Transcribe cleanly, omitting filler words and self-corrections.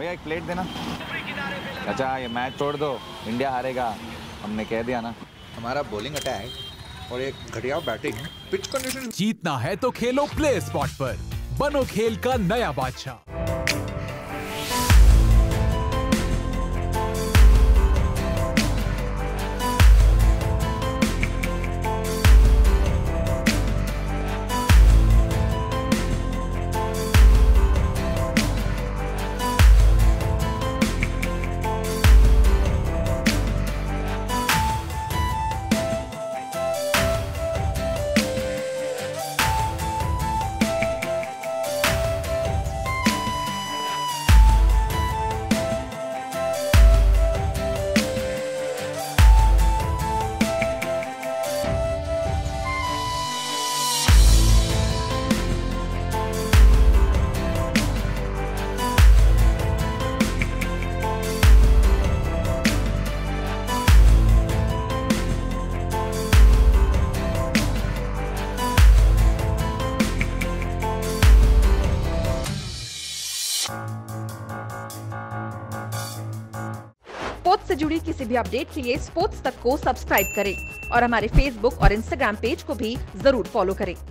भैया एक प्लेट देना। अच्छा ये मैच छोड़ दो, इंडिया हारेगा, हमने कह दिया ना। हमारा बॉलिंग अटैक और एक घटिया बैटिंग, पिच कंडीशन। जीतना है तो खेलो प्ले स्पॉट पर, बनो खेल का नया बादशाह। स्पोर्ट्स से जुड़ी किसी भी अपडेट के लिए स्पोर्ट्स तक को सब्सक्राइब करें और हमारे फेसबुक और इंस्टाग्राम पेज को भी जरूर फॉलो करें।